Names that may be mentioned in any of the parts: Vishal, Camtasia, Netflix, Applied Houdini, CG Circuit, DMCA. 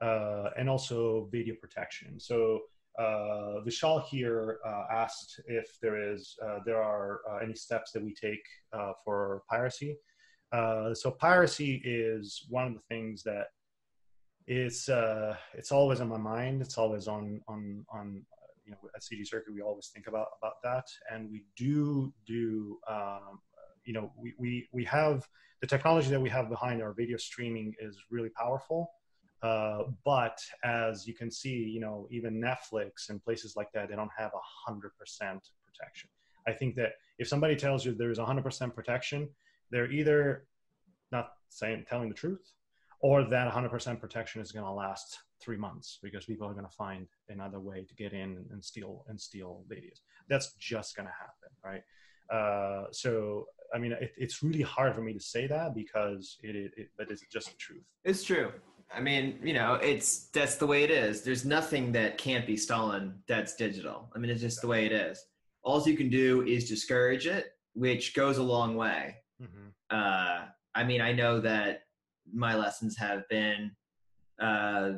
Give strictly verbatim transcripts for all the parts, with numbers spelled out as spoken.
uh, and also video protection. So uh, Vishal here uh, asked if there is uh, there are uh, any steps that we take uh, for piracy. Uh, so piracy is one of the things that it's uh, it's always on my mind. It's always on on on. You know, at C G Circuit, we always think about about that, and we do do. Um, you know, we we we have the technology that we have behind our video streaming is really powerful. Uh, but as you can see, you know, even Netflix and places like that, they don't have a hundred percent protection. I think that if somebody tells you there is a hundred percent protection, they're either not saying telling the truth, or that one hundred percent protection is going to last three months because people are going to find another way to get in and steal and steal videos. That's just going to happen, right? Uh, so, I mean, it, it's really hard for me to say that because it, it, it but it's just the truth. It's true. I mean, you know, it's that's the way it is. There's nothing that can't be stolen that's digital. I mean, it's just the way it is. All you can do is discourage it, which goes a long way. Mm-hmm. Uh, I mean, I know that my lessons have been uh,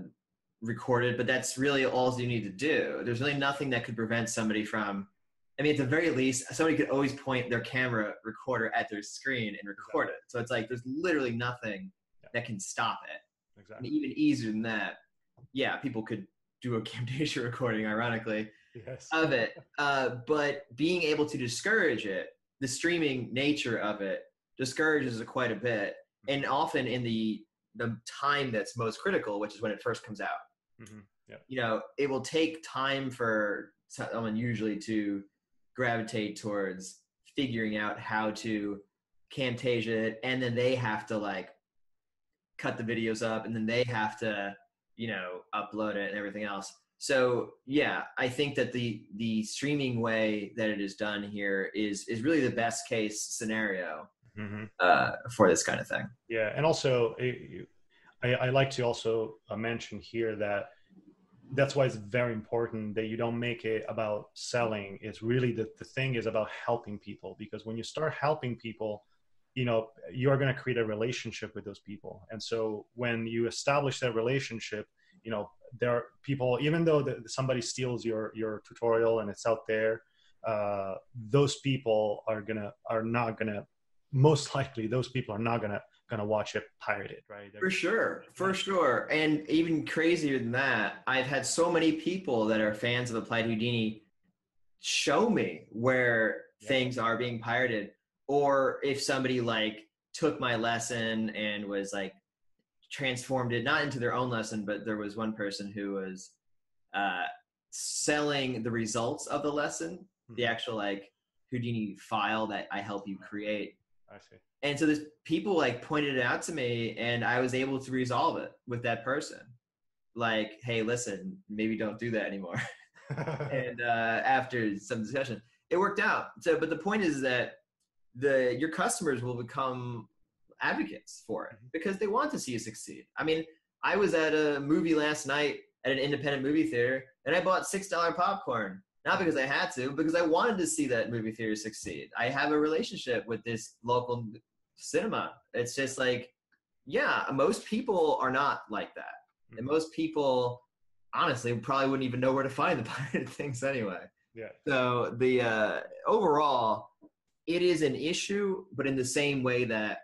recorded, but that's really all you need to do. There's really nothing that could prevent somebody from, I mean, at the very least, somebody could always point their camera recorder at their screen and record exactly. it. So it's like, there's literally nothing yeah. that can stop it. Exactly. And even easier than that. Yeah. People could do a Camtasia recording, ironically, yes. of it. Uh, but being able to discourage it, the streaming nature of it discourages it quite a bit. And often in the the time that's most critical, which is when it first comes out. Mm-hmm. Yeah. You know, it will take time for someone usually to gravitate towards figuring out how to Camtasia it, and then they have to like cut the videos up, and then they have to, you know, upload it and everything else. So yeah, I think that the the streaming way that it is done here is is really the best case scenario. Mm-hmm. uh, for this kind of thing. Yeah. And also it, I, I like to also mention here that that's why it's very important that you don't make it about selling. It's really the, the thing is about helping people, because when you start helping people, you know, you're going to create a relationship with those people. And so when you establish that relationship, you know, there are people, even though the, somebody steals your, your tutorial and it's out there, uh, those people are going to, are not going to, most likely those people are not gonna gonna watch it pirated, right? They're for sure, for sure. And even crazier than that, I've had so many people that are fans of Applied Houdini show me where yeah. things are being pirated, or if somebody like took my lesson and was like transformed it not into their own lesson, but there was one person who was uh, selling the results of the lesson, mm-hmm. the actual like Houdini file that I help you create. I see. And so there's people like pointed it out to me, and I was able to resolve it with that person. Like, hey, listen, maybe don't do that anymore. And uh, after some discussion, it worked out. So, but the point is that the your customers will become advocates for it because they want to see you succeed. I mean, I was at a movie last night at an independent movie theater, and I bought six dollar popcorn. Not because I had to, because I wanted to see that movie theater succeed. I have a relationship with this local cinema. It's just like, yeah, most people are not like that. Mm-hmm. And most people, honestly, probably wouldn't even know where to find the pirated things anyway. Yeah. So the uh, overall, it is an issue, but in the same way that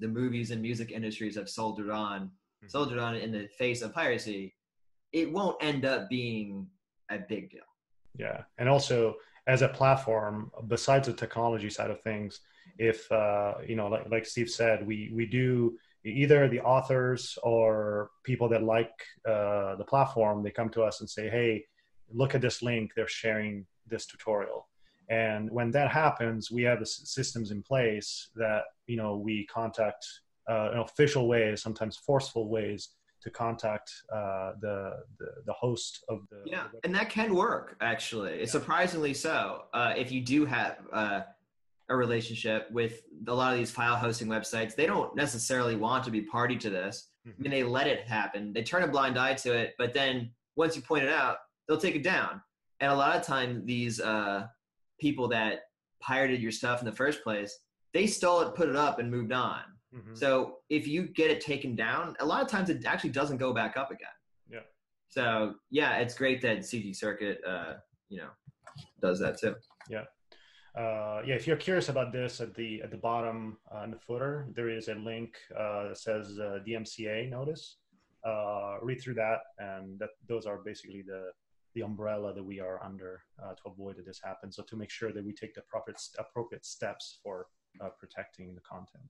the movies and music industries have soldered on, mm-hmm. soldered on in the face of piracy, it won't end up being a big deal. Yeah. And also as a platform, besides the technology side of things, if, uh, you know, like, like Steve said, we, we do either the authors or people that like uh, the platform, they come to us and say, hey, look at this link, they're sharing this tutorial. And when that happens, we have the systems in place that, you know, we contact uh, in official ways, sometimes forceful ways, to contact uh, the, the the host of the yeah, the and that can work actually. Yeah. Surprisingly so, uh, if you do have uh, a relationship with a lot of these file hosting websites, they don't necessarily want to be party to this. Mm-hmm. I mean, they let it happen. They turn a blind eye to it, but then once you point it out, they'll take it down. And a lot of times, these uh, people that pirated your stuff in the first place, they stole it, put it up, and moved on. Mm-hmm. So if you get it taken down, a lot of times it actually doesn't go back up again. Yeah. So yeah, it's great that C G Circuit, uh, you know, does that too. Yeah. Uh, yeah, if you're curious about this, at the at the bottom uh, in the footer, there is a link uh, that says uh, D M C A notice. Uh, read through that, and that those are basically the the umbrella that we are under uh, to avoid that this happens. So to make sure that we take the appropriate appropriate steps for uh, protecting the content.